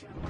Kill him.